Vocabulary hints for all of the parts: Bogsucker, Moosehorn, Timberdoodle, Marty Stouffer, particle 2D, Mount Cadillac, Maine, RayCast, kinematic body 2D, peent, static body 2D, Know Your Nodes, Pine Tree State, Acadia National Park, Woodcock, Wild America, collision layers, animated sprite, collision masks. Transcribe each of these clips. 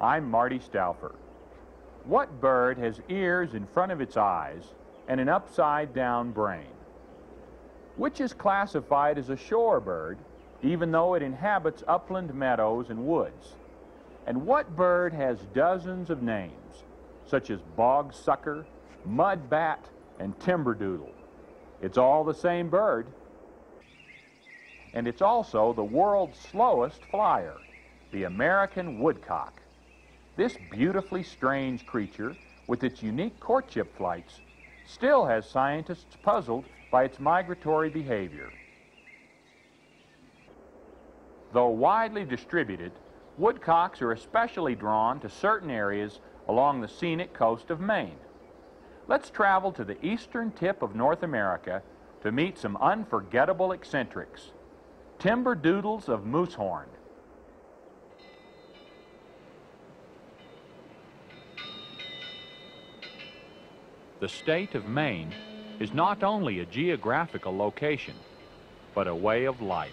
I'm Marty Stouffer. What bird has ears in front of its eyes and an upside-down brain? Which is classified as a shorebird, even though it inhabits upland meadows and woods? And what bird has dozens of names, such as Bogsucker, Mudbat, and Timberdoodle? It's all the same bird. And it's also the world's slowest flyer, the American woodcock. This beautifully strange creature, with its unique courtship flights, still has scientists puzzled by its migratory behavior. Though widely distributed, woodcocks are especially drawn to certain areas along the scenic coast of Maine. Let's travel to the eastern tip of North America to meet some unforgettable eccentrics, Timberdoodles of Moosehorn. The state of Maine is not only a geographical location, but a way of life.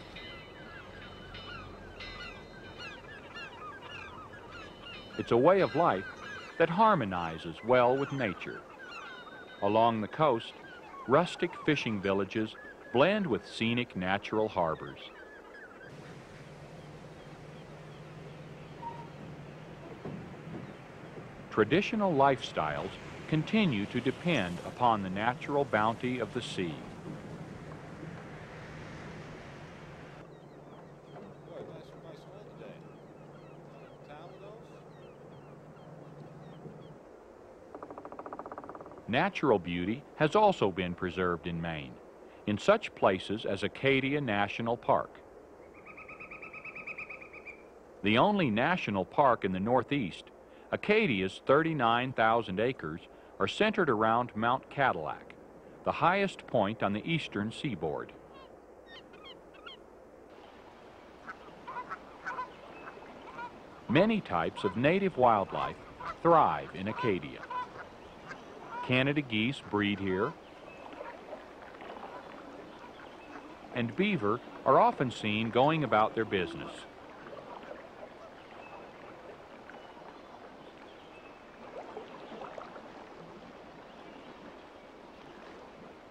It's a way of life that harmonizes well with nature. Along the coast, rustic fishing villages blend with scenic natural harbors. Traditional lifestyles continue to depend upon the natural bounty of the sea. Natural beauty has also been preserved in Maine, in such places as Acadia National Park. The only national park in the Northeast, Acadia's 39,000 acres are centered around Mount Cadillac, the highest point on the eastern seaboard. Many types of native wildlife thrive in Acadia. Canada geese breed here, and beaver are often seen going about their business.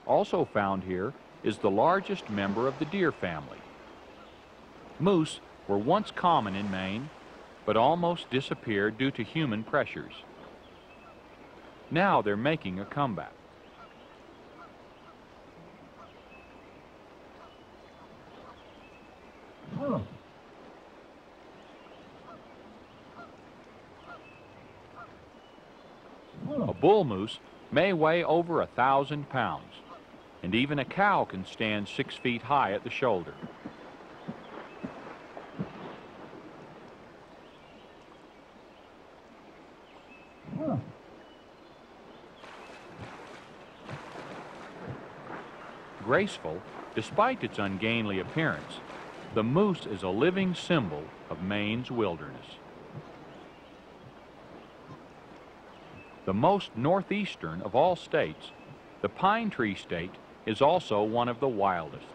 Also found here is the largest member of the deer family. Moose were once common in Maine, but almost disappeared due to human pressures. Now they're making a comeback. Oh. Oh. A bull moose may weigh over 1,000 pounds. And even a cow can stand 6 feet high at the shoulder. Huh. Graceful, despite its ungainly appearance, the moose is a living symbol of Maine's wilderness. The most northeastern of all states, the Pine Tree State is also one of the wildest.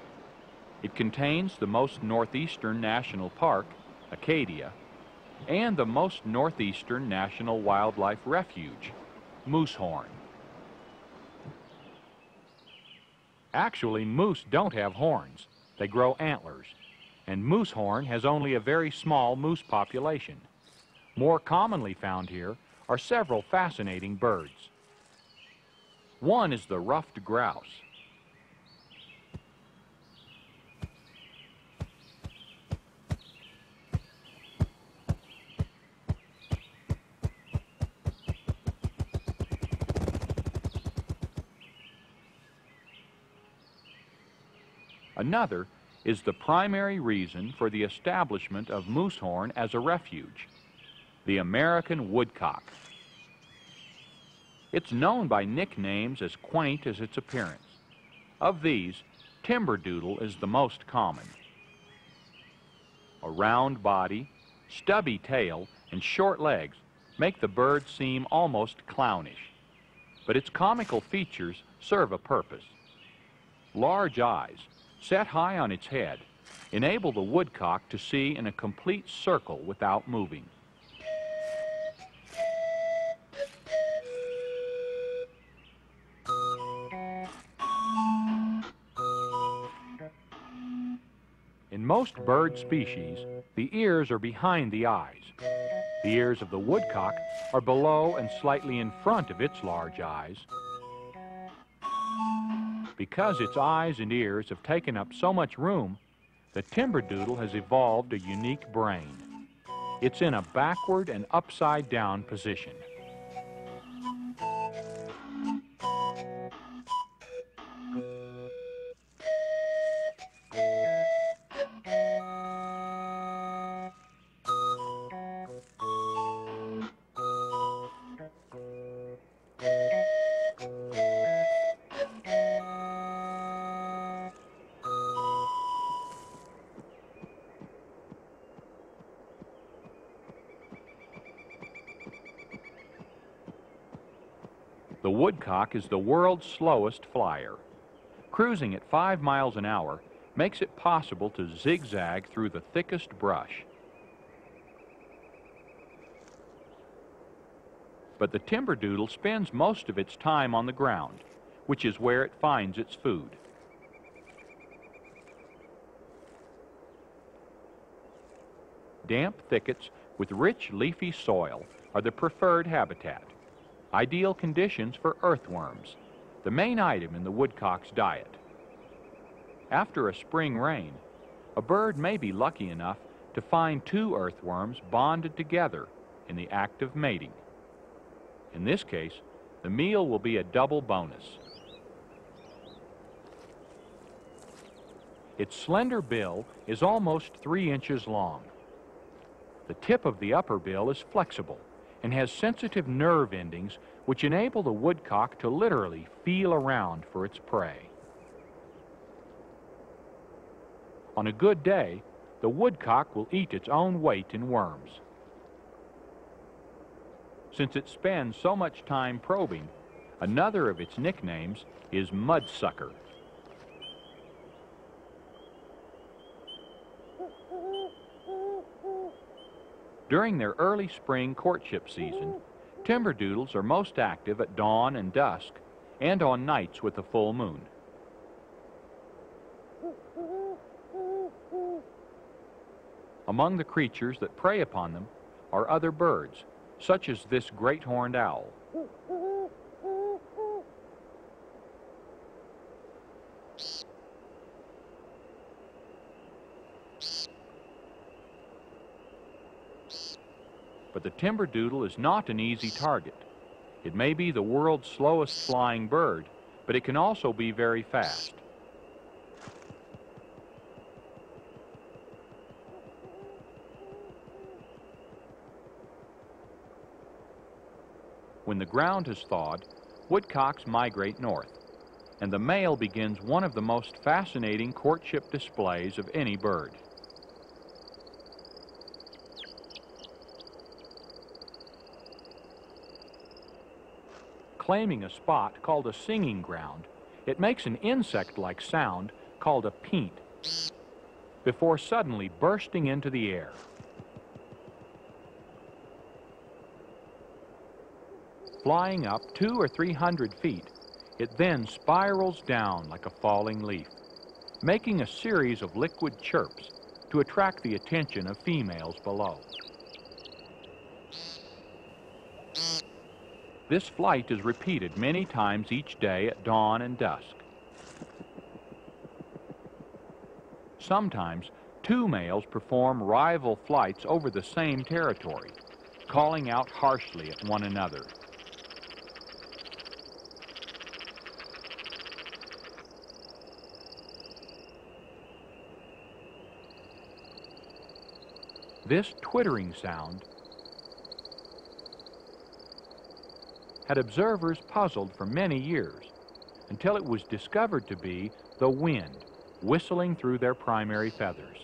It contains the most northeastern national park, Acadia, and the most northeastern national wildlife refuge, Moosehorn. Actually, moose don't have horns. They grow antlers, and Moosehorn has only a very small moose population. More commonly found here are several fascinating birds. One is the ruffed grouse. Another is the primary reason for the establishment of Moosehorn as a refuge, the American woodcock. It's known by nicknames as quaint as its appearance. Of these, Timberdoodle is the most common. A round body, stubby tail, and short legs make the bird seem almost clownish, but its comical features serve a purpose. Large eyes, set high on its head, enable the woodcock to see in a complete circle without moving. In most bird species, the ears are behind the eyes. The ears of the woodcock are below and slightly in front of its large eyes. Because its eyes and ears have taken up so much room, the Timberdoodle has evolved a unique brain. It's in a backward and upside-down position. The woodcock is the world's slowest flyer. Cruising at 5 miles an hour makes it possible to zigzag through the thickest brush. But the Timberdoodle spends most of its time on the ground, which is where it finds its food. Damp thickets with rich leafy soil are the preferred habitat. Ideal conditions for earthworms, the main item in the woodcock's diet. After a spring rain, a bird may be lucky enough to find 2 earthworms bonded together in the act of mating. In this case, the meal will be a double bonus. Its slender bill is almost 3 inches long. The tip of the upper bill is flexible and has sensitive nerve endings which enable the woodcock to literally feel around for its prey. On a good day, the woodcock will eat its own weight in worms. Since it spends so much time probing, another of its nicknames is mudsucker. During their early spring courtship season, Timberdoodles are most active at dawn and dusk and on nights with the full moon. Among the creatures that prey upon them are other birds, such as this great horned owl. But the Timberdoodle is not an easy target. It may be the world's slowest flying bird, but it can also be very fast. When the ground has thawed, woodcocks migrate north, and the male begins one of the most fascinating courtship displays of any bird. Claiming a spot called a singing ground, it makes an insect-like sound called a peent before suddenly bursting into the air. Flying up 200 or 300 feet, it then spirals down like a falling leaf, making a series of liquid chirps to attract the attention of females below. This flight is repeated many times each day at dawn and dusk. Sometimes, two males perform rival flights over the same territory, calling out harshly at one another. This twittering sound had observers puzzled for many years, until it was discovered to be the wind whistling through their primary feathers.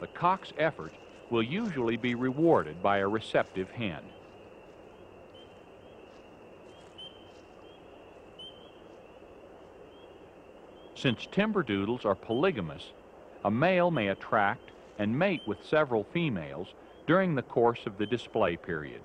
The cock's effort will usually be rewarded by a receptive hen. Since timberdoodles are polygamous, a male may attract and mate with several females during the course of the display period.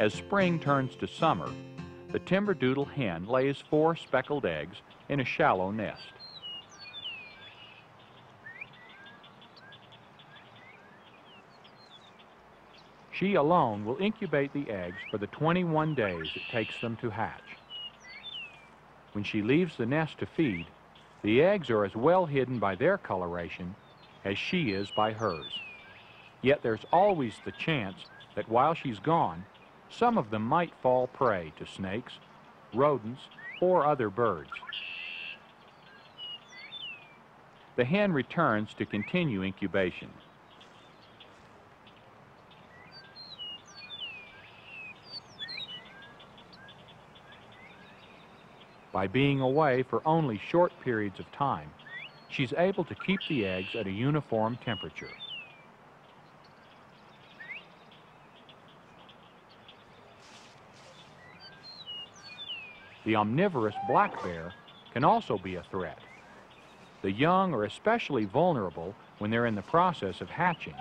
As spring turns to summer, the timberdoodle hen lays 4 speckled eggs in a shallow nest. She alone will incubate the eggs for the 21 days it takes them to hatch. When she leaves the nest to feed, the eggs are as well hidden by their coloration as she is by hers. Yet there's always the chance that while she's gone, some of them might fall prey to snakes, rodents, or other birds. The hen returns to continue incubation. By being away for only short periods of time, she's able to keep the eggs at a uniform temperature. The omnivorous black bear can also be a threat. The young are especially vulnerable when they're in the process of hatching.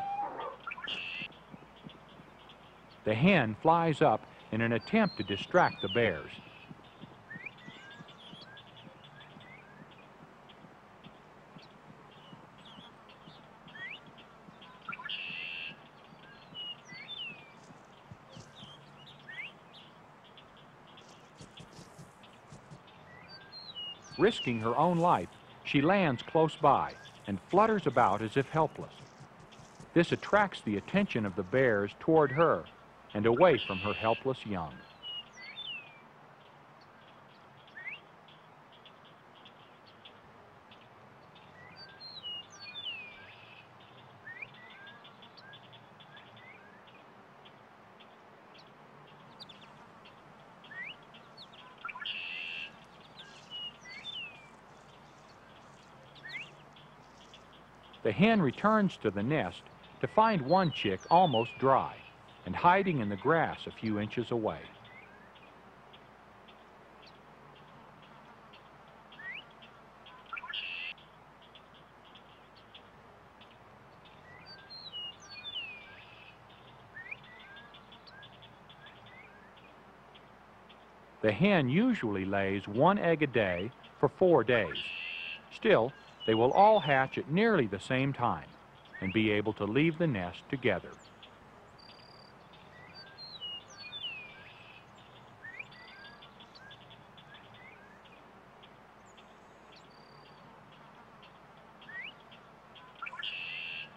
The hen flies up in an attempt to distract the bears. Risking her own life, she lands close by and flutters about as if helpless. This attracts the attention of the bears toward her and away from her helpless young. The hen returns to the nest to find one chick almost dry and hiding in the grass a few inches away. The hen usually lays 1 egg a day for 4 days. Still, they will all hatch at nearly the same time, and be able to leave the nest together.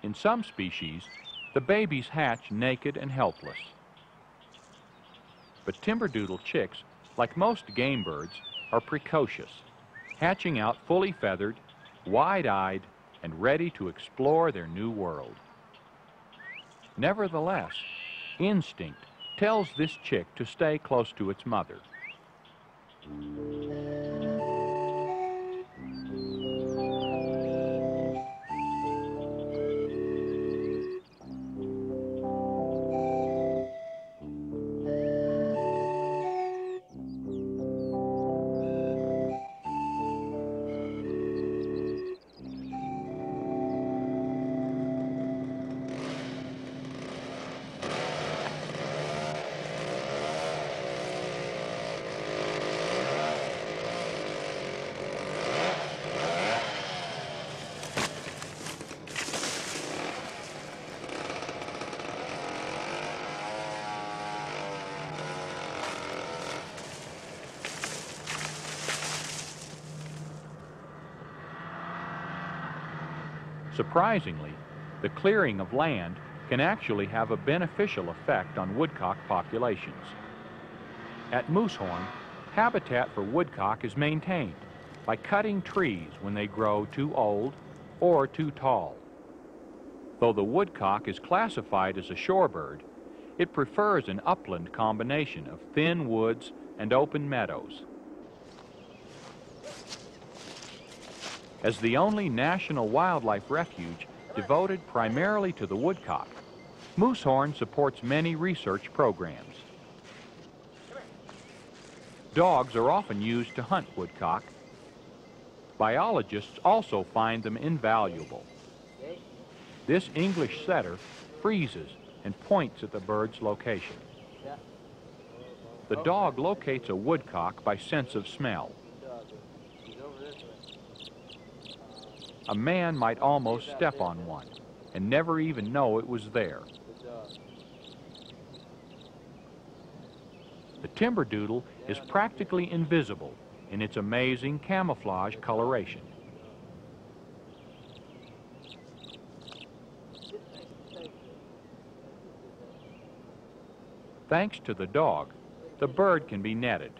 In some species, the babies hatch naked and helpless. But timberdoodle chicks, like most game birds, are precocious, hatching out fully feathered, wide-eyed, and ready to explore their new world. Nevertheless, instinct tells this chick to stay close to its mother. Surprisingly, the clearing of land can actually have a beneficial effect on woodcock populations. At Moosehorn, habitat for woodcock is maintained by cutting trees when they grow too old or too tall. Though the woodcock is classified as a shorebird, it prefers an upland combination of thin woods and open meadows. As the only national wildlife refuge devoted primarily to the woodcock, Moosehorn supports many research programs. Dogs are often used to hunt woodcock. Biologists also find them invaluable. This English setter freezes and points at the bird's location. The dog locates a woodcock by sense of smell. A man might almost step on one and never even know it was there. The timberdoodle is practically invisible in its amazing camouflage coloration. Thanks to the dog, the bird can be netted.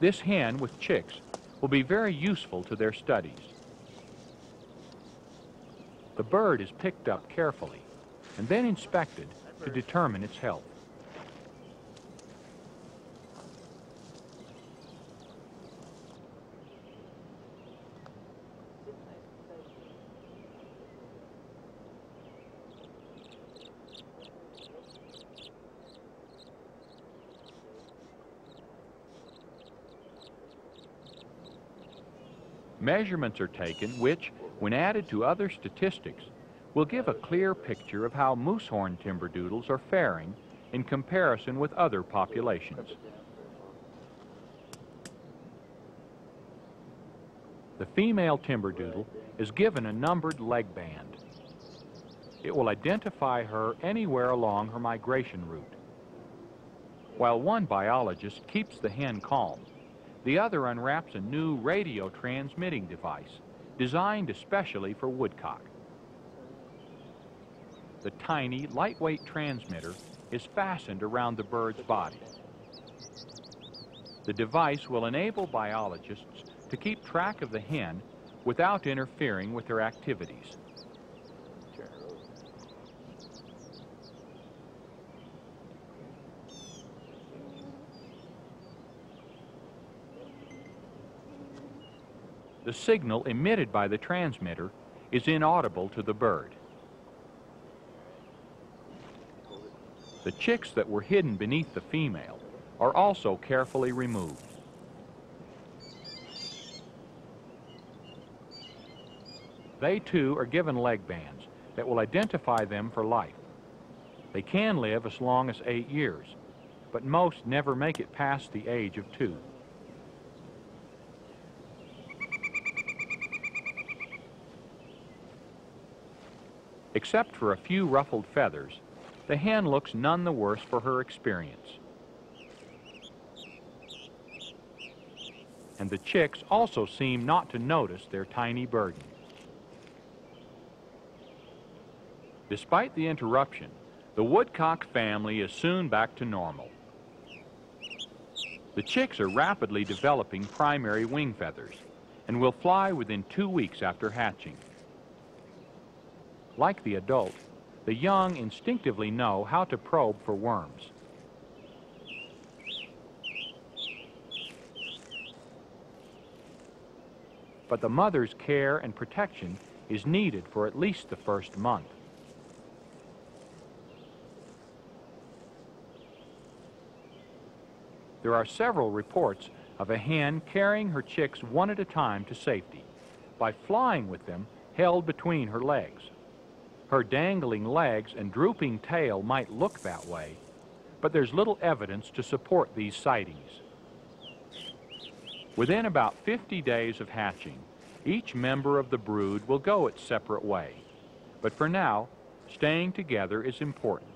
This hen with chicks will be very useful to their studies. The bird is picked up carefully and then inspected to determine its health. Measurements are taken which, when added to other statistics, will give a clear picture of how moosehorn timberdoodles are faring in comparison with other populations. The female timberdoodle is given a numbered leg band. It will identify her anywhere along her migration route. While one biologist keeps the hen calm, the other unwraps a new radio transmitting device designed especially for woodcock. The tiny, lightweight transmitter is fastened around the bird's body. The device will enable biologists to keep track of the hen without interfering with her activities. The signal emitted by the transmitter is inaudible to the bird. The chicks that were hidden beneath the female are also carefully removed. They too are given leg bands that will identify them for life. They can live as long as 8 years, but most never make it past the age of 2. Except for a few ruffled feathers, the hen looks none the worse for her experience. And the chicks also seem not to notice their tiny burden. Despite the interruption, the woodcock family is soon back to normal. The chicks are rapidly developing primary wing feathers and will fly within 2 weeks after hatching. Like the adult, the young instinctively know how to probe for worms. But the mother's care and protection is needed for at least the first month. There are several reports of a hen carrying her chicks one at a time to safety by flying with them held between her legs. Her dangling legs and drooping tail might look that way, but there's little evidence to support these sightings. Within about 50 days of hatching, each member of the brood will go its separate way. But for now, staying together is important.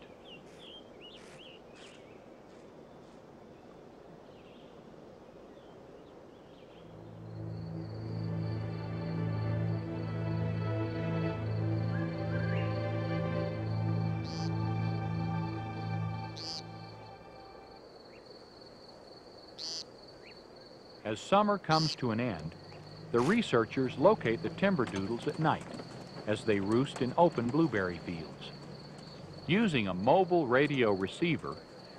As summer comes to an end, the researchers locate the timberdoodles at night as they roost in open blueberry fields. Using a mobile radio receiver,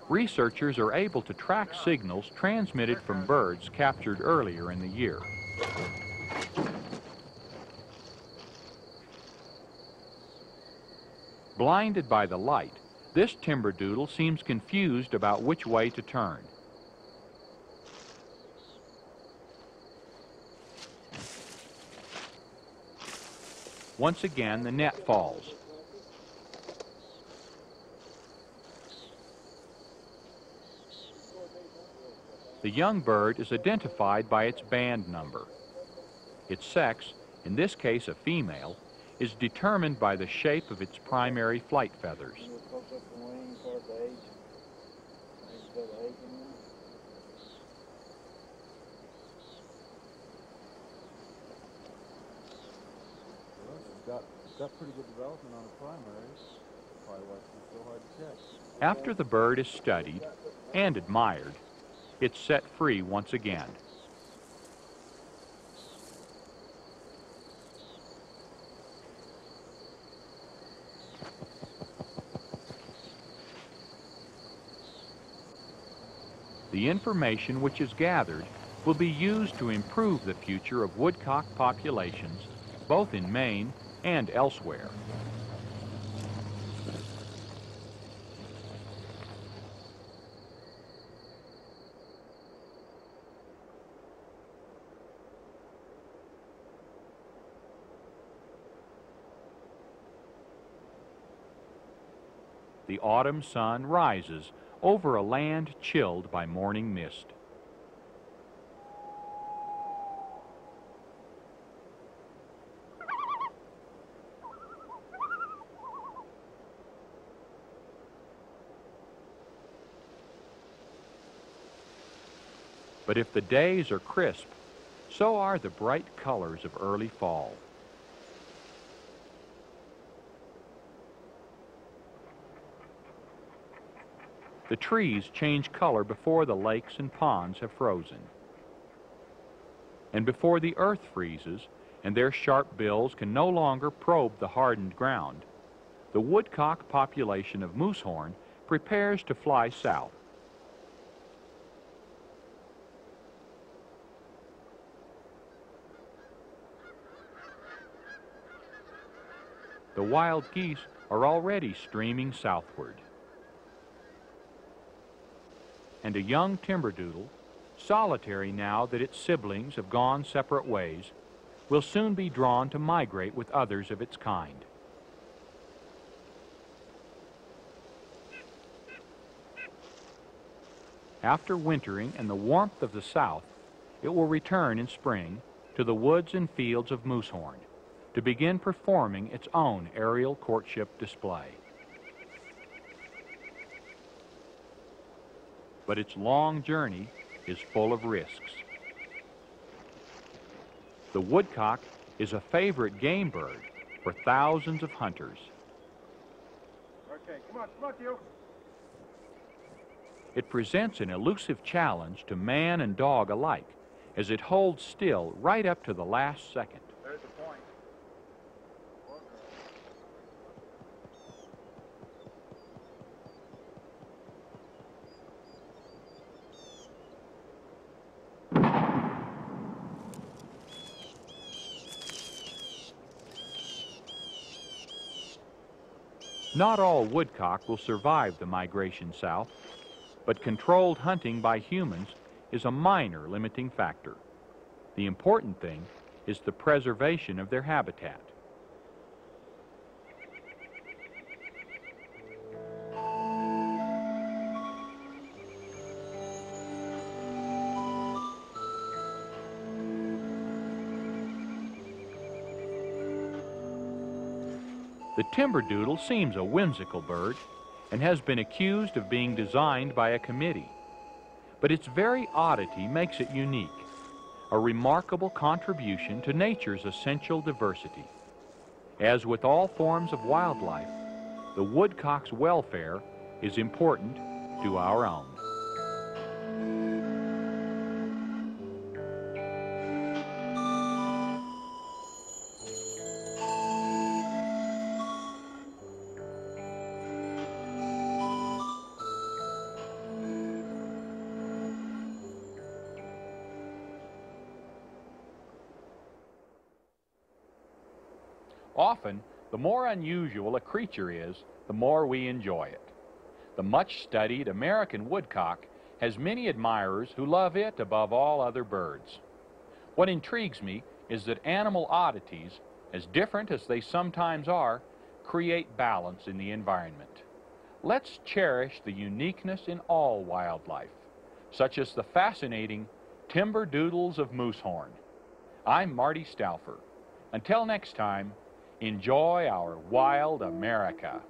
researchers are able to track signals transmitted from birds captured earlier in the year. Blinded by the light, this timberdoodle seems confused about which way to turn. Once again, the net falls. The young bird is identified by its band number. Its sex, in this case a female, is determined by the shape of its primary flight feathers. Got pretty good development on the primaries. Probably why it's so hard to check. After the bird is studied and admired, it's set free once again. The information which is gathered will be used to improve the future of woodcock populations, both in Maine and elsewhere. The autumn sun rises over a land chilled by morning mist. But if the days are crisp, so are the bright colors of early fall. The trees change color before the lakes and ponds have frozen, and before the earth freezes and their sharp bills can no longer probe the hardened ground. The woodcock population of Moosehorn prepares to fly south. The wild geese are already streaming southward. And a young timberdoodle, solitary now that its siblings have gone separate ways, will soon be drawn to migrate with others of its kind. After wintering and the warmth of the south, it will return in spring to the woods and fields of Moosehorn, to begin performing its own aerial courtship display. But its long journey is full of risks. The woodcock is a favorite game bird for thousands of hunters. Okay, come on, you. It presents an elusive challenge to man and dog alike as it holds still right up to the last second. There's a point. Not all woodcock will survive the migration south, but controlled hunting by humans is a minor limiting factor. The important thing is the preservation of their habitat. The Timberdoodle seems a whimsical bird and has been accused of being designed by a committee. But its very oddity makes it unique, a remarkable contribution to nature's essential diversity. As with all forms of wildlife, the woodcock's welfare is important to our own. Often, the more unusual a creature is, the more we enjoy it. The much-studied American woodcock has many admirers who love it above all other birds. What intrigues me is that animal oddities, as different as they sometimes are, create balance in the environment. Let's cherish the uniqueness in all wildlife, such as the fascinating Timberdoodles of Moosehorn. I'm Marty Stouffer. Until next time, enjoy our wild America.